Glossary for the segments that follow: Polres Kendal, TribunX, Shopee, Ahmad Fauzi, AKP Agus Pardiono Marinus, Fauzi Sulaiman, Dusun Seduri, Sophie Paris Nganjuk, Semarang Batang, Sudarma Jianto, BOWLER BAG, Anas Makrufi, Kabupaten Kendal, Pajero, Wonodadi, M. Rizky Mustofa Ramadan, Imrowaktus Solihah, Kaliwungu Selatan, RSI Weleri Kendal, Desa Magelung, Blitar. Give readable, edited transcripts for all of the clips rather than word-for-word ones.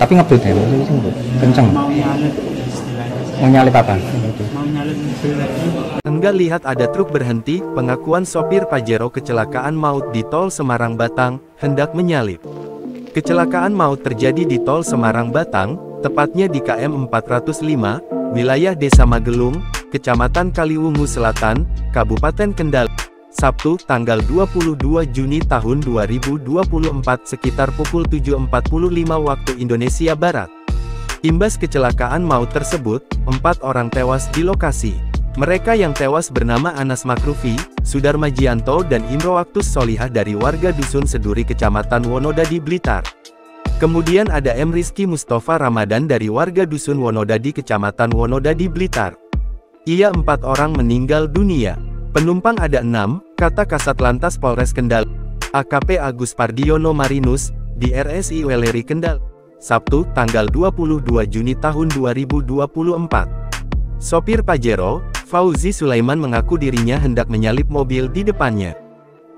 Tapi ngebut ya, kenceng. Mau nyalip apa? Enggak lihat ada truk berhenti, pengakuan sopir Pajero kecelakaan maut di tol Semarang Batang, hendak menyalip. Kecelakaan maut terjadi di tol Semarang Batang, tepatnya di KM 405, wilayah Desa Magelung, Kecamatan Kaliwungu Selatan, Kabupaten Kendal. Sabtu, tanggal 22 Juni tahun 2024 sekitar pukul 7.45 waktu Indonesia Barat. Imbas kecelakaan maut tersebut, 4 orang tewas di lokasi. Mereka yang tewas bernama Anas Makrufi, Sudarma Jianto dan Imrowaktus Solihah dari warga Dusun Seduri Kecamatan Wonodadi Blitar. Kemudian ada M. Rizky Mustofa Ramadan dari warga Dusun Wonodadi Kecamatan Wonodadi Blitar. Ia 4 orang meninggal dunia. Penumpang ada 6, kata Kasat Lantas Polres Kendal, AKP Agus Pardiono Marinus, di RSI Weleri Kendal, Sabtu, tanggal 22 Juni tahun 2024. Sopir Pajero, Fauzi Sulaiman mengaku dirinya hendak menyalip mobil di depannya.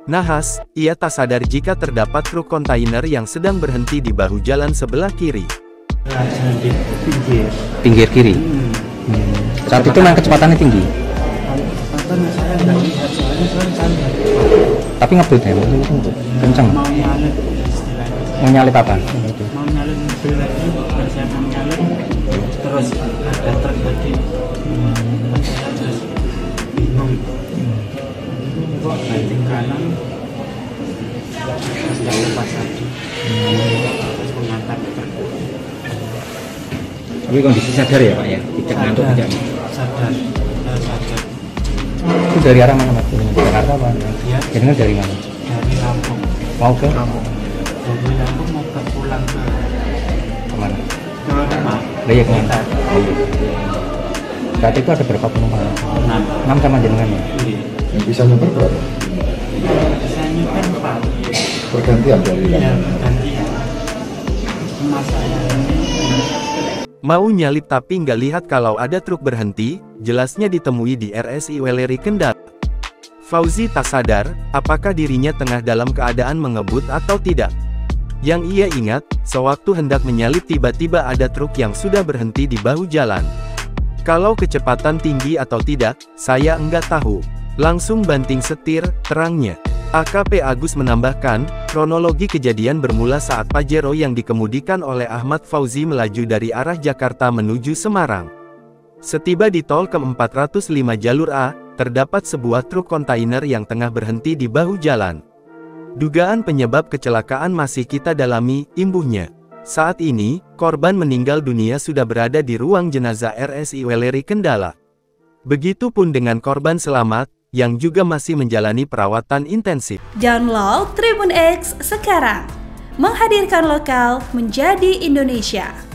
Nahas, ia tak sadar jika terdapat truk kontainer yang sedang berhenti di bahu jalan sebelah kiri. Pinggir kiri? Saat itu memang kecepatannya tinggi? Saya nggak lihat, soalnya santai. Tapi ngebut ya, kenceng. Mau nyalip apa? Mau nyalip mobil lagi, saya mau nyalip, terus ada truk lagi. Terus bingung, kok banting kanan, terus yang lepas lagi, terus mengangkat truk. Tapi kondisi sadar ya Pak ya? Tidak ngantuk, tidak? Sadar, sadar. Itu dari arah mana Mas? Jakarta Pak? Iya. Jadinya dari mana? Dari Lampung. Mau ke? Lampung. Dari Lampung mau ke pulang ke... Kemana? Ke rumah. Iya kemana? Oh iya. Saat itu ada berapa penumpang? 6. 6 sama jenengan ya? Iya. Bisa nyebar berapa? Bisa nyebar 4. Pergantian dari Lampung? Iya, pergantian. Mau nyalip tapi nggak lihat kalau ada truk berhenti, jelasnya ditemui di RSI Weleri Kendal. Fauzi tak sadar, apakah dirinya tengah dalam keadaan mengebut atau tidak. Yang ia ingat, sewaktu hendak menyalip tiba-tiba ada truk yang sudah berhenti di bahu jalan. Kalau kecepatan tinggi atau tidak, saya nggak tahu. Langsung banting setir, terangnya. AKP Agus menambahkan, kronologi kejadian bermula saat Pajero yang dikemudikan oleh Ahmad Fauzi melaju dari arah Jakarta menuju Semarang. Setiba di tol KM 405 jalur A, terdapat sebuah truk kontainer yang tengah berhenti di bahu jalan. Dugaan penyebab kecelakaan masih kita dalami, imbuhnya. Saat ini, korban meninggal dunia sudah berada di ruang jenazah RSI Weleri Kendal. Begitupun dengan korban selamat, yang juga masih menjalani perawatan intensif. Download TribunX sekarang, menghadirkan lokal menjadi Indonesia.